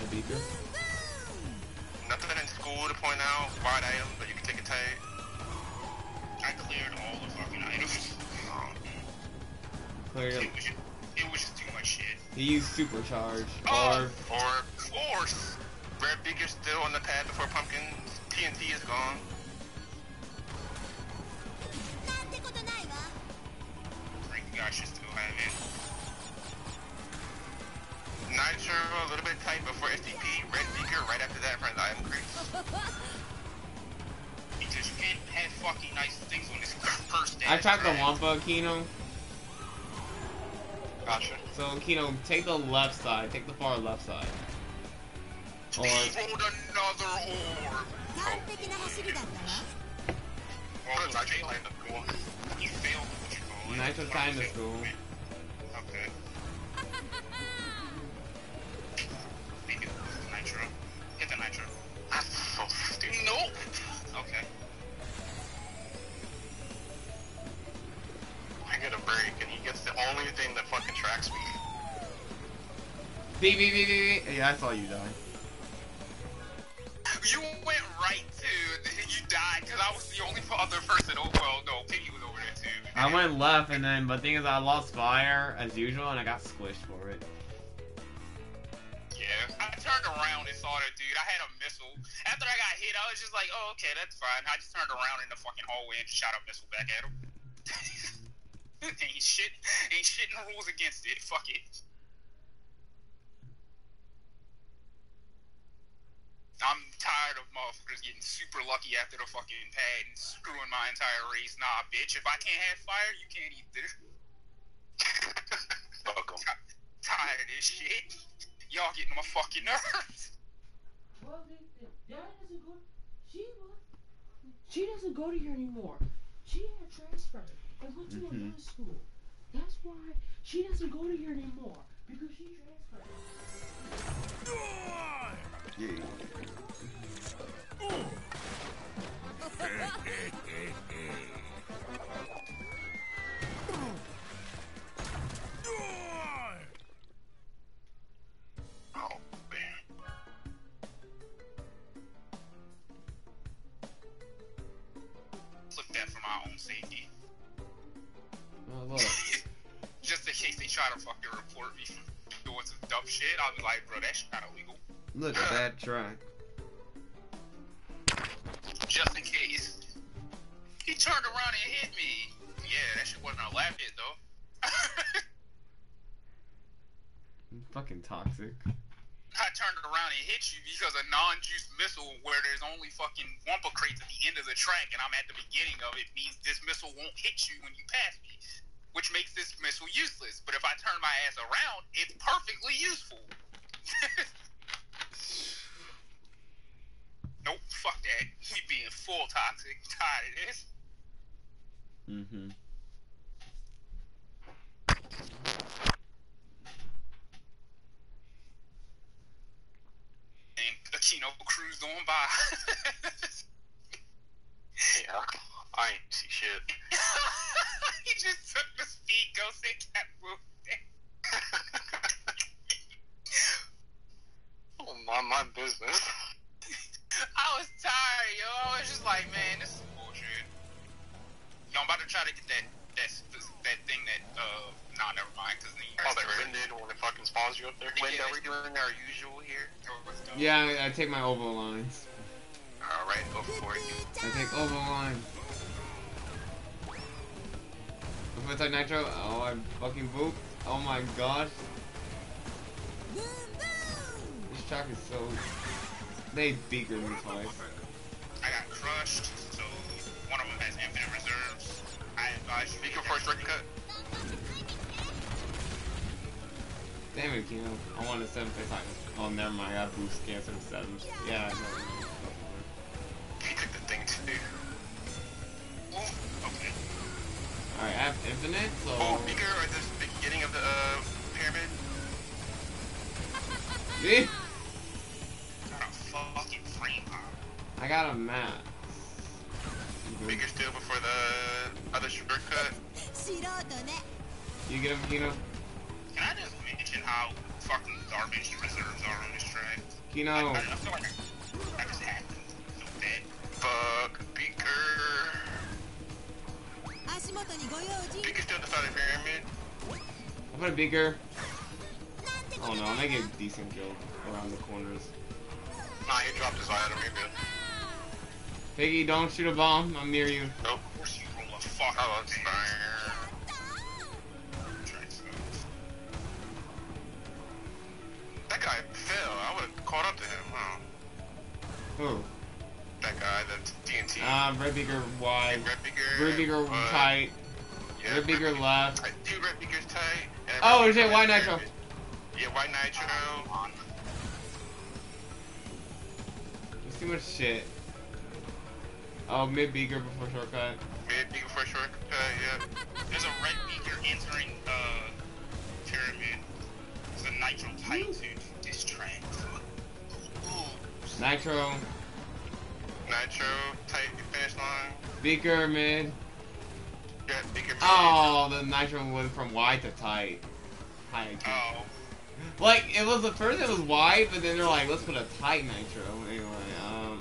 Red Beaker. Nothing in school to point out, wide items, but you can take a tag. I cleared all the fucking items. Cleared it, was just, it was just too much shit. He used supercharge. Oh, or of course. Red Beaker's still on the pad before pumpkin. T N T is gone. Freaking gosh, you still have it. Nitro a little bit tight before S T P. Red Beaker right after that for the item creep. You just can't have fucking nice things on this first day. I tried the Wampa, Aquino. Gotcha. So, Aquino, take the left side. Take the far left side. Or... He rolled another orb. Oh. Well, I just landed the goal. You failed what you call it. Nitro's kind of school. Okay. Beacon. Nitro. Hit the Nitro. Oh, nope. Okay. I get a break, and he gets the only thing that fucking tracks me. Beep, beep, beep, beep, beep. Yeah, I saw you die. You went right to, and you died, because I was the only other person. Oh, well, no, Piggy was over there, too. I went left, and then, but the thing is, I lost fire, as usual, and I got squished for it. Yeah, I turned around and saw that dude. I had a missile. After I got hit, I was just like, oh, okay, that's fine. I just turned around in the fucking hallway and shot a missile back at him. Ain't shit. Ain't shit in the rules against it. Fuck it. I'm tired of motherfuckers getting super lucky after the fucking pad and screwing my entire race. Nah, bitch, if I can't have fire, you can't either. Fuck 'em. Tired of this shit. Y'all getting on my fucking nerves. Well, the, the dad doesn't go. She she doesn't go to here anymore. She had transferred and went to mm-hmm. another school. That's why she doesn't go to here anymore because she transferred. Yeah. be doing some dumb shit, I'll be like, bro, that's kind of illegal. Look at that track. Just in case. He turned around and hit me. Yeah, that shit wasn't a lap hit, though. Fucking toxic. I turned around and hit you because a non-juice missile where there's only fucking Wampa crates at the end of the track and I'm at the beginning of it means this missile won't hit you when you pass me, which makes this missile useless. But if I turn my ass around, it's perfectly useful. Nope, fuck that. We being full toxic. Tired of this. Mm-hmm. And Aquino cruised on by. Yeah, I ain't see shit. He just took the speed, go say cat move. Oh, my, my business. I was tired, yo. I was just like, man, this is bullshit. Yo, I'm about to try to get that that, that thing that, uh, nah, never mind. Cause the oh, that winded when it fucking spawns you up there? When yeah, are we doing our usual here? Yeah, I, I take my oval lines. Alright, go for it. I take oval line. What's that nitro? Oh, I'm fucking booped. Oh my gosh. This track is so... They bigger than twice. I got crushed, so one of them has infinite reserves. I advise you to go for a straight cut. Damn it, Kino. I wanted seven six times. Oh, never mind. I boost cancer to seven. Yeah, I know. He took the thing too. Ooh, okay. Alright, I have infinite, so. Oh, bigger at the beginning of the uh, pyramid. See? I got a map. Bigger still before the other shortcut. You get him, Kino? Can I just mention how fucking garbage the reserves are on this track? Kino! I, I, I feel like I, I just had to do that. Fuck, Beaker. Beaker still decided pyramid. I put a Beaker. Oh no, I get a decent kill around the corners. Nah, he dropped his item, you're good. Piggy, don't shoot a bomb, I'm near you. Nope, of course you roll a fuck out of there. That guy fell, I would've caught up to him, huh? Who? That guy, that's D and T. Ah, uh, Red Beaker wide. Red Beaker, Red Beaker uh, tight. Yeah, Red Beaker left. I, two Red Beakers tight. And oh, is it White Nitro? Yeah, White Nitro. Uh, Too much shit. Oh, mid Beaker before shortcut. Mid Beaker before shortcut, yeah. There's a Red Beaker entering uh pyramid. There's a Nitro tight to distract. Nitro. Nitro tight finish line. Beaker mid. Yeah, Beaker mid. Oh, the Nitro went from wide to tight. High. Oh. Like it was the first it was wide, but then they're like, let's put a tight Nitro anyway.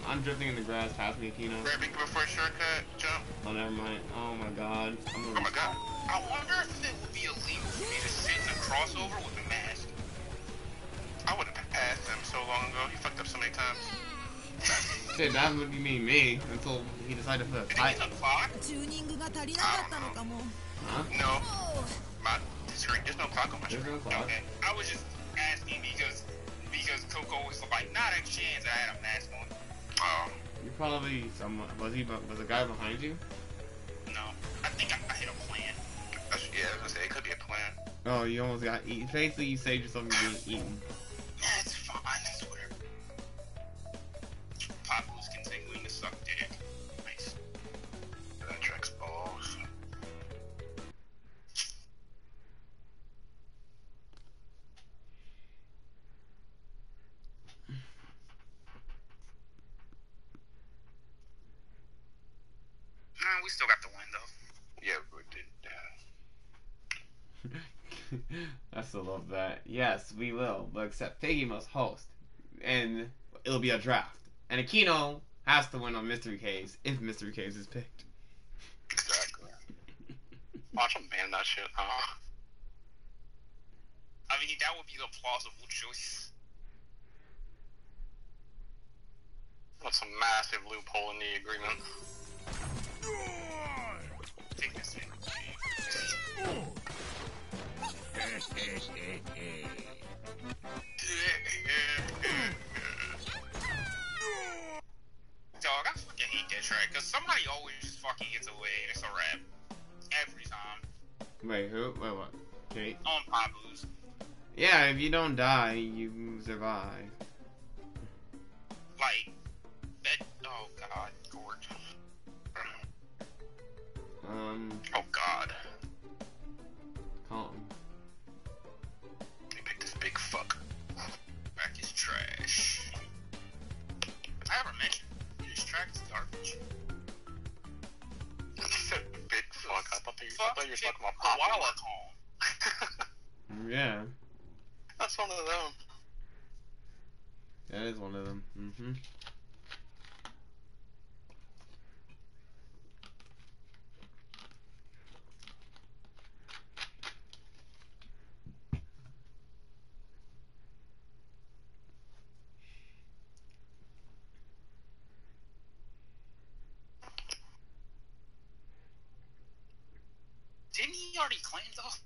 I'm drifting in the grass, pass me, Kino. Grab Beaker before shortcut, jump. Oh, never mind. Oh my god. I'm gonna... Oh my god. I wonder if it would be illegal for me to sit in a crossover with a mask. I would've passed him so long ago. He fucked up so many times. Shit, that would be me, me, until he decided to put a fight. Huh? No. My screen, there's no clock on my screen. There's no clock. Okay. I was just asking because, because Coco was like, not a chance I had a mask on. Um, you probably someone was he was a guy behind you? No, I think I, I hit a plan. That's, yeah, I was gonna say it could be a plan. Oh, you almost got eaten. Basically, you saved yourself from being eaten. That's fine. I swear. Papu's continuing to suck dick. Nice. That track's balls. We still got the win though. Yeah, we did. Uh... I still love that. Yes, we will. But except Piggy must host, and it'll be a draft. And Aquino has to win on Mystery Caves if Mystery Caves is picked. Exactly. Watch him ban that shit. Huh? I mean, that would be the plausible choice. That's a massive loophole in the agreement. Take this in. Dog, I fucking hate that track, because somebody always just fucking gets away and it's a rap. Every time. Wait, who? Wait, what? Kate? On Pabu's. Yeah, if you don't die, you survive. Like, that. Oh god, Gort. Um. Oh god. Calm. They picked this big fuck. Track is trash. I never mentioned this track is garbage. Big fuck. I thought, they, fuck I thought you were talking about Pablo. Yeah. That's one of them. That is one of them. Mm-hmm. Didn't he already claim those?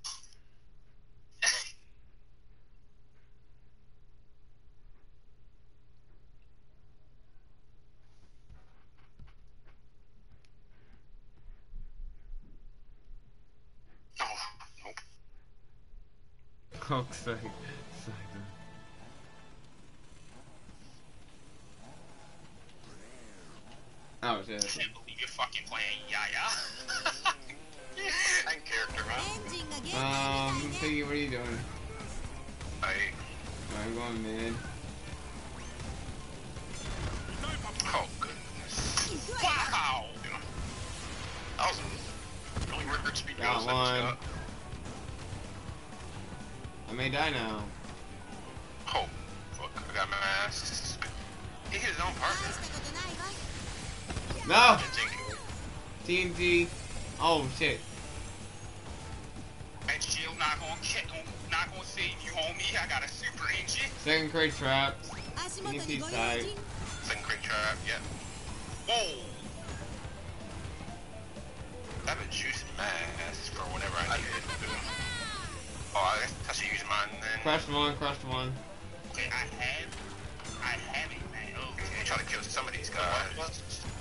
Oh, sorry. Sorry. Oh, yeah. I can't believe you're fucking playing Yaya. I'm character, huh? Um, Piggy, what are you doing? I... I'm going mid. Oh, goodness. Wow! That was a really record speed. Got one. I may die now. Oh, fuck. I got my ass. He hit his own partner. No! T N T. Oh, shit. That shield not gonna, not gonna save you, homie. I got a super engine. Second crate trap. T N T side. Second crate trap, yeah. Whoa! I've been juicing my ass for whenever I need it. Oh, I guess I should use mine then. Crashed one, crashed one. Okay, I have. I have it, man. Okay. I'm trying to kill somebody's guy. Uh,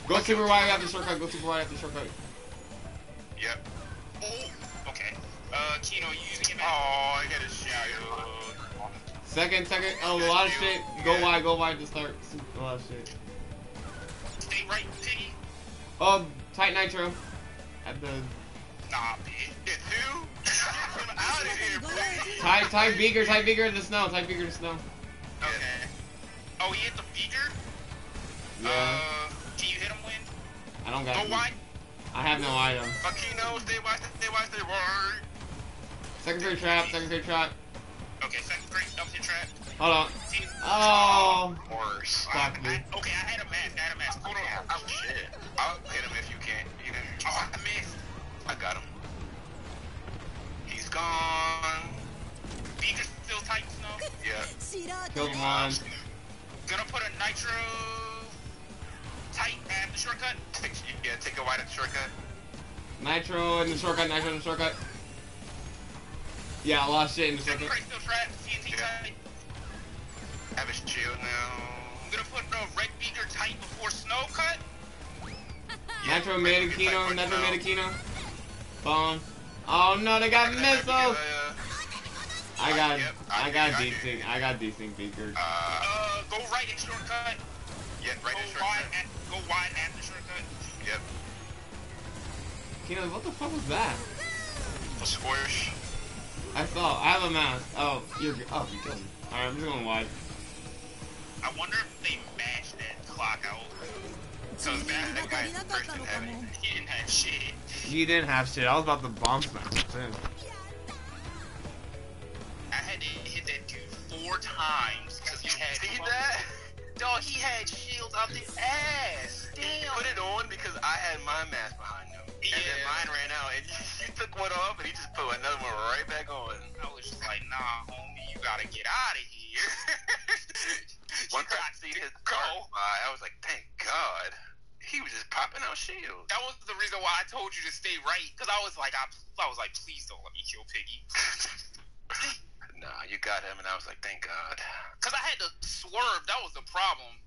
go super wide after shortcut, go super wide after shortcut. Yep. Oh, okay. Uh, Chino, you using it, man? Oh, I got a shadow. Second, second. Oh, a lot of shit. Go yeah. wide, go wide to start. A lot of shit. Stay right, Tiggy. Um, tight nitro. At the. Nah, bitch. Get two. I'm out of here, please. Ty, Ty Beaker, Ty Beaker in the snow, Ty Beaker in the snow. Okay. Oh, he hit the Beaker? Yeah. Uh, can you hit him, Win? I don't got it. Go wide. I have no item. Akino, stay wide, stay wide, stay wide. Second grade trap, second grade trap. Okay, second grade, up your trap. Hold on. Oh. Worse. Fuck me. Okay, I had a mask, I had a mask. Hold on. Oh, shit. I'll hit him if you can. You can. Oh, I missed. I got him. He's gone. Beaker's still tight snow. Yeah. Killed one. Gonna put a nitro tight and the shortcut. Yeah, take a wide at the shortcut. Nitro in the shortcut, nitro in the shortcut. Yeah, I lost shit in the shortcut. Second still trapped, T N T tight. Have his chill now. I'm gonna put a red Beaker tight before snow cut. Yeah, nitro made Akino, nitro made Akino. Boom. Oh no, they got missiles! Uh, I got, yep, I, I got desync, I got desync Beaker. Uh, go right at shortcut. Yeah, right go at shortcut. At, go wide at the shortcut. Yep. Kino, what the fuck was that? A squish. I saw. I have a mask. Oh, you're. Oh, you killed me. All right, I'm just going wide. I wonder if they bashed that clock out. So that, that guy first didn't have anything. He didn't have shit. He didn't have shit. I was about to bomb smash him. I had to hit that dude four times because he had. See that? Dog, he had shields up his ass. Damn. He put it on because I had my mask behind him, yeah. And then mine ran out, and he, he took one off, and he just put another one right back on. I was just like, nah, homie. gotta get out of here. Once I see his go, I was like, thank God. He was just popping out shields. That was the reason why I told you to stay right, because I was like, I, I was like, please don't let me kill Piggy. Nah, you got him, and I was like, thank God. Because I had to swerve. That was the problem.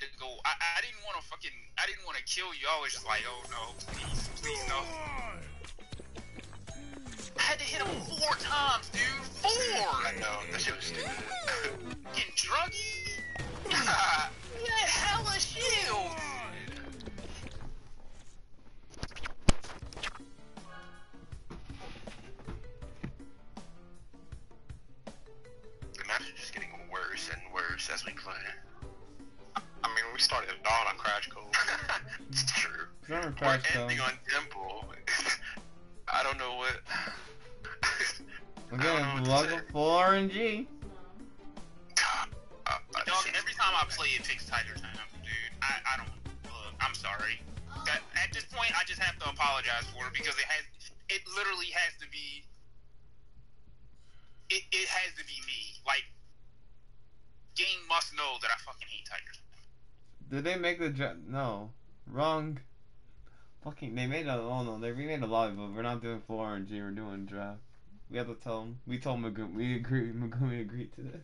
To go. I, I didn't want to fucking, I didn't want to kill you. I was just like, oh no, please, please no. I had to hit him four times, dude. Four! I know, that shit was stupid. Getting druggy? Yeah, he had hella shield. The match is just getting worse and worse as we play. I mean, we started at dawn on Crash Code. It's true. We're Crash ending Code. On Dimple. I don't know what. We're going to log a full R N G. Uh, Dog, every time I play, it takes tighter time, dude. I, I don't. Look, I'm sorry. That, at this point, I just have to apologize for it because it has. It literally has to be. It, it has to be me. Like, game must know that I fucking hate Tigers. Did they make the jo- no. Wrong. Fucking, they made a- oh no, they remade a lobby, but we're not doing full R N G, we're doing draft. We have to tell them. We told Magumi, we agree, Magumi agreed to this.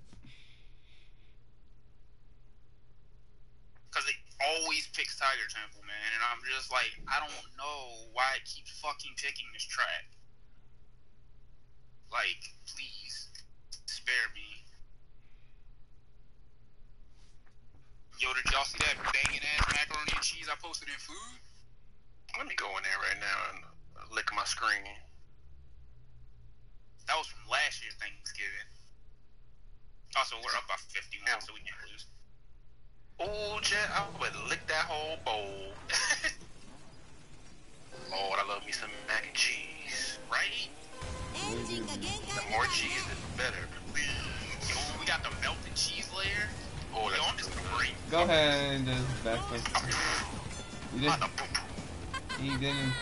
Cause it always picks Tiger Temple, man, and I'm just like, I don't know why it keeps fucking picking this track. Like, please, spare me. Yo, did y'all see that banging ass macaroni and cheese I posted in food? Let me go in there right now and lick my screen. That was from last year's Thanksgiving. Also, we're up by fifty-one, yeah. So we can't lose. Oh, Jet, I would lick that whole bowl. Lord, I love me some mac and cheese, right? The more cheese, the better, please. Yo, we got the melted cheese layer. Oh, yo, I'm just great. Go ahead and just back up. You didn't. He didn't.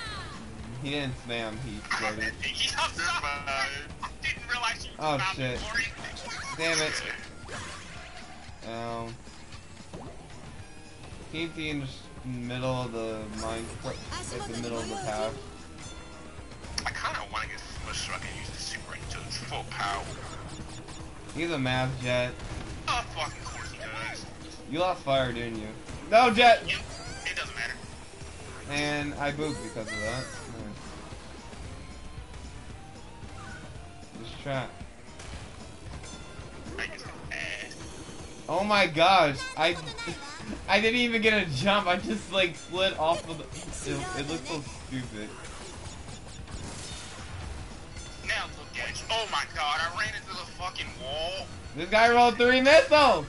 He didn't spam. He flooded. I didn't realize you. Oh shit! Damn it! Um. Keep the in the middle of the mine. At the middle of the path. I kind of want to get smushed so I can use the super into its full power. He's a map Jet. Oh fucking. You lost fire, didn't you? No, Jet! Yep. It doesn't matter. And I booped because of that. Nice. Just trap. Oh my gosh! I I didn't even get a jump. I just like slid off of the. It, it looked so stupid. Now look at it. Oh my god! I ran into the fucking wall. This guy rolled three missiles.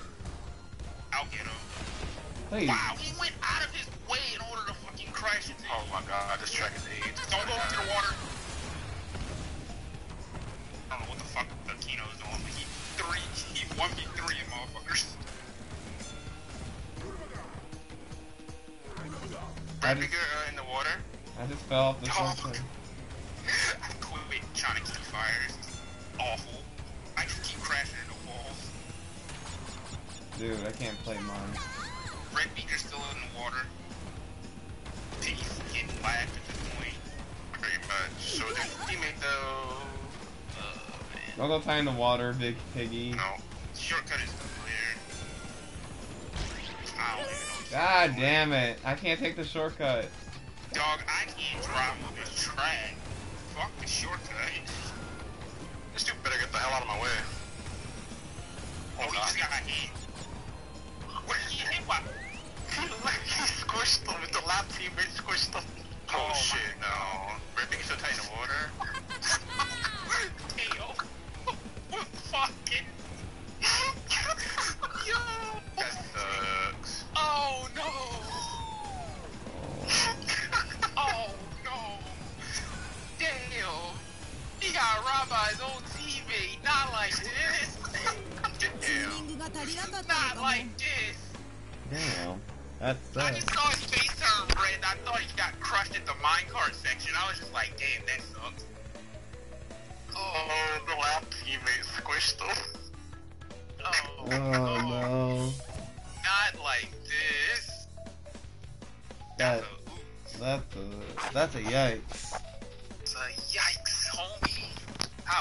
I'll get him. Please. Wow, he went out of his way in order to fucking crash into. Oh my god, this track is AIDS. Don't go into the water. I don't know what the fuck the Kino is doing, but he three, he one v three in motherfuckers. Brad Bigger uh, in the water. I just fell off the oh, fuck. I quit trying to keep fires. It's awful. I just keep crashing into walls. Dude, I can't play mine. Red Beaker's still in the water. Piggy's getting lagged at this point. Pretty much. So there's a teammate though. Uh, man. Don't go tie in the water, big Piggy. No. Shortcut is clear. I don't even know. God damn it. I can't take the shortcut. Dog, I can't drive on this track. Fuck the shortcut. This dude better get the hell out of my way. Oh, oh he just got hit. What did he hit by? He squished them with the lap teammate, squished them. Oh, oh shit, no. Ripping so tight in the water. K O. Fucking. Yo. That sucks. Oh no. Oh job by his own teammate. Not like this. Damn. Not like this. Damn. That sucks. I just saw his face turn red. I thought he got crushed at the minecart section. I was just like, damn, that sucks. Oh, the lap teammate squished him. Oh, oh no. Not like this. That's a, that's a, that's a yikes. It's a yikes, homie. I,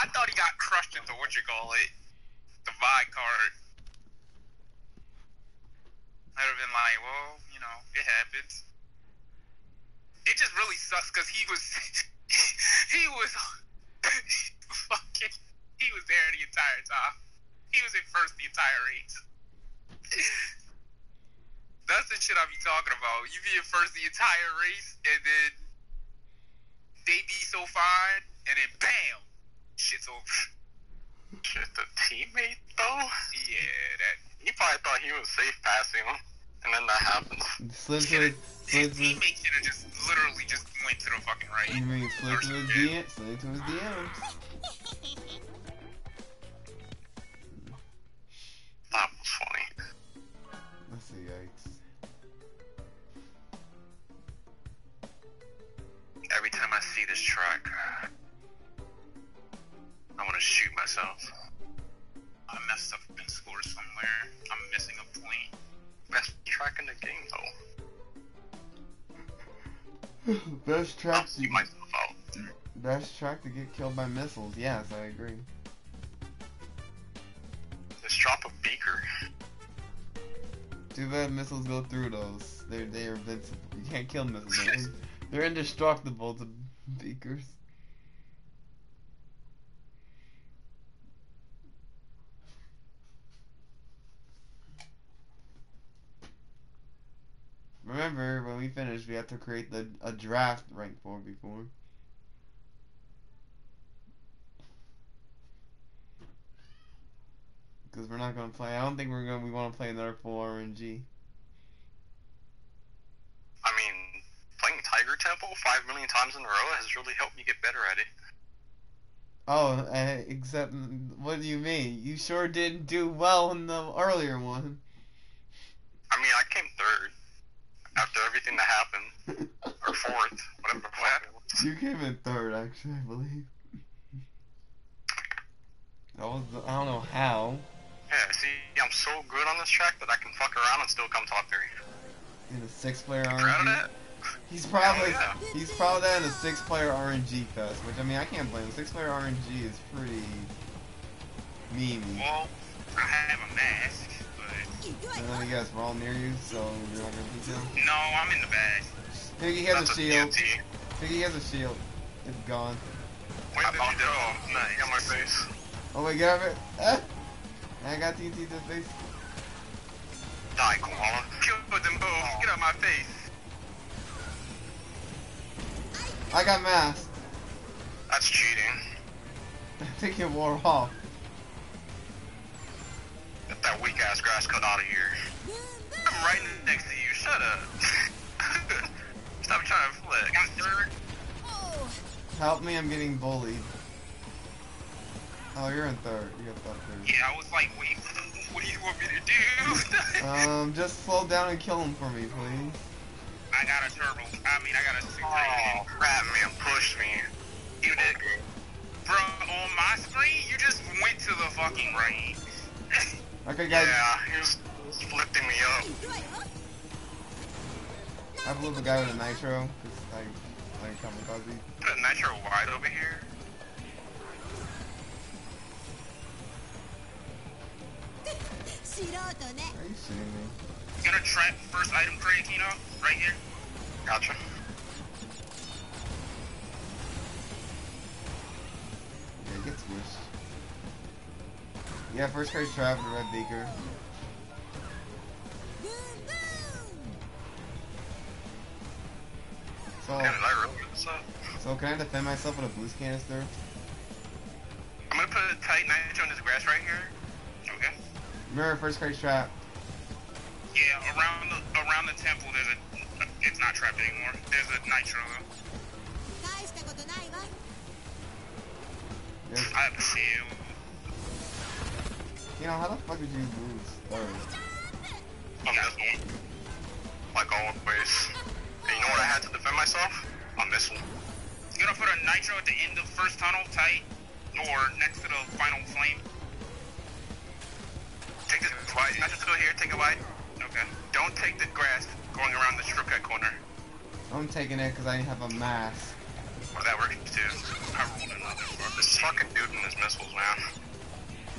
I thought he got crushed into what you call it. The Vi card. I'd have been like, well, you know, it happens. It just really sucks because he was, he was fucking, he was there the entire time. He was in first the entire race. That's the shit I be talking about. You be in first the entire race and then they be so fine and then bam, shit's over. Just a teammate though? Yeah, that. He probably thought he was safe passing him, and then that happens. Slipped it. His teammate should have just literally just went to the fucking right. I mean, slipped to his D Ms. Slipped to his D Ms. That was funny. That's a yikes. Every time I see this track, I want to shoot myself. I messed up and scored somewhere. I'm missing a point. Best track in the game, though. Best track. I'll shoot myself out. Best track to get killed by missiles. Yes, I agree. Just drop a beaker. Too bad missiles go through those. They're they are invincible. You can't kill missiles. They're, in, they're indestructible to beakers. Remember, when we finish, we have to create the a draft rank for before. Because we're not gonna play. I don't think we're gonna. We want to play another full R N G. I mean, playing Tiger Temple five million times in a row has really helped me get better at it. Oh, uh, except what do you mean? You sure didn't do well in the earlier one. I mean, I came third. After everything that happened, or fourth, whatever happened. You came in third, actually, I believe. That was the, I don't know how. Yeah, see, I'm so good on this track that I can fuck around and still come top three. In a six-player R N G. Proud of that? He's probably yeah, yeah. he's proud of that in a six-player R N G fest, which I mean I can't blame him. Six-player R N G is pretty mean. Well, I have a mask. And then you guys were all near you, so you're not gonna beat them? No, I'm in the bag. Piggy has a shield. Piggy has a shield. It's gone. Wait, I popped it off. Nah, he got my face. Oh wait, get out of it. Ah! I got T N T to the face. Die, Koala. Kill them both. Get out of my face. I got masked. That's cheating. I think it wore off. Get that weak ass grass cut out of here. I'm right next to you, shut up. Stop trying to flick. I'm third. Help me, I'm getting bullied. Oh, you're in third. You got third. Yeah, I was like, wait, what do you want me to do? um, just slow down and kill him for me, please. I got a turbo. I mean, I got a super. Oh, crap, man, push me. You did good. Bro, on my screen, you just went to the fucking range. Okay, guys. Yeah, he was flipping me up. I blew the guy with a nitro. It's like, like kamikaze. Put a nitro wide over here. Are you seeing me? Gonna trap first item crate, you know, right here. Gotcha. Yeah, it gets worse. Yeah, first grade trap and red beaker. So, so can I defend myself with a boost canister? I'm gonna put a tight nitro on this grass right here. Okay. Mirror, first grade trap. Yeah, around the around the temple there's a it's not trapped anymore. There's a nitro though. Yeah. I see him. You know, how the fuck did you lose? Oh. I'm just going, like always. And you know what I had to defend myself? On this one. You're gonna put a nitro at the end of first tunnel, tight, or next to the final flame. Take this wide. Not just go here, take it wide. Okay. Don't take the grass going around the shortcut corner. I'm taking it because I have a mask. Well, that works too. I rolled another one. This fucking dude and his missiles, man.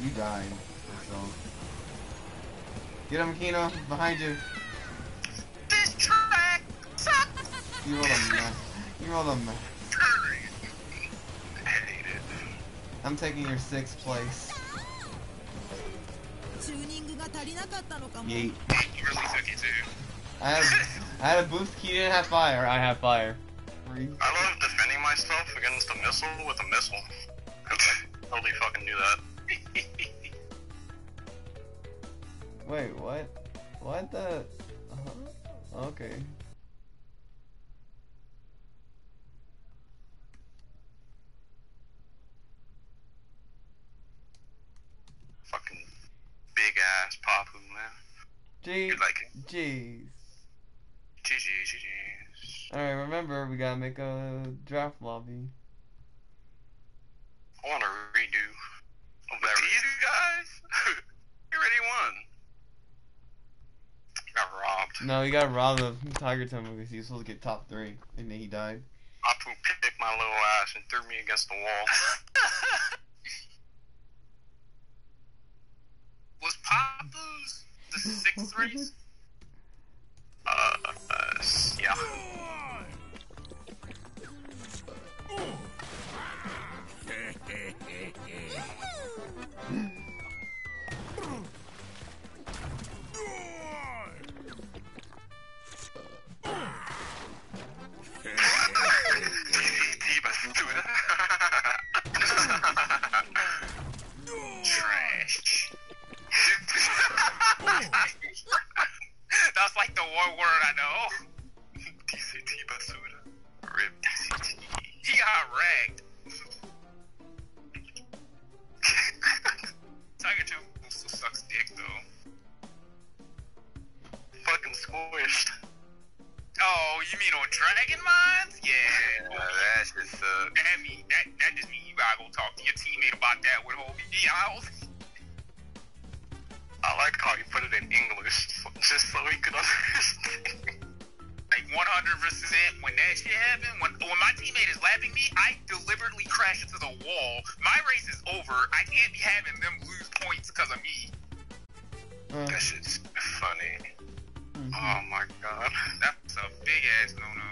You dying. Get him, Kino. Behind you. This track sucks. You rolled a mask. You rolled a mask. I hate it. I'm taking your sixth place. Yeet. You really took it too. I have, I had a boost key, didn't have fire. I have fire. Free. I love defending myself against a missile with a missile. I totally fucking knew that. Wait, what? What the? Uh-huh. Okay. Fucking big ass Papu, man. Jeez. You're like, jeez. Alright, remember, we gotta make a draft lobby. I wanna redo. Oh, these guys? You already won. Got robbed. No, he got robbed of Tiger Temple because he was supposed to get top three, and then he died. Apu picked my little ass and threw me against the wall. Was Papu's the sixth race? Uh, uh, yeah. Trash. That's like the one word I know. D C T Basuda. Rip D C T. He got ragged. Tiger two still sucks dick though. Fucking squished. Oh, you mean on Dragon Mines? Yeah. yeah well, that just sucks. Uh, that mean that that just mean you gotta go talk to your teammate about that with whole B I O. I like how you put it in English, just so he could understand. Like one hundred percent, when that shit happened, when, when my teammate is lapping me, I deliberately crash into the wall. My race is over. I can't be having them lose points because of me. Uh, that shit's funny. Mm-hmm. Oh my god. That's a big ass no-no.